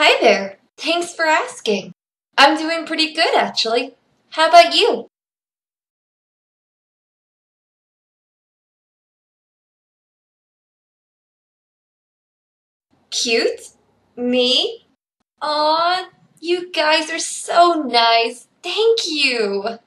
Hi there. Thanks for asking. I'm doing pretty good, actually. How about you? Cute? Me? Aw, you guys are so nice. Thank you.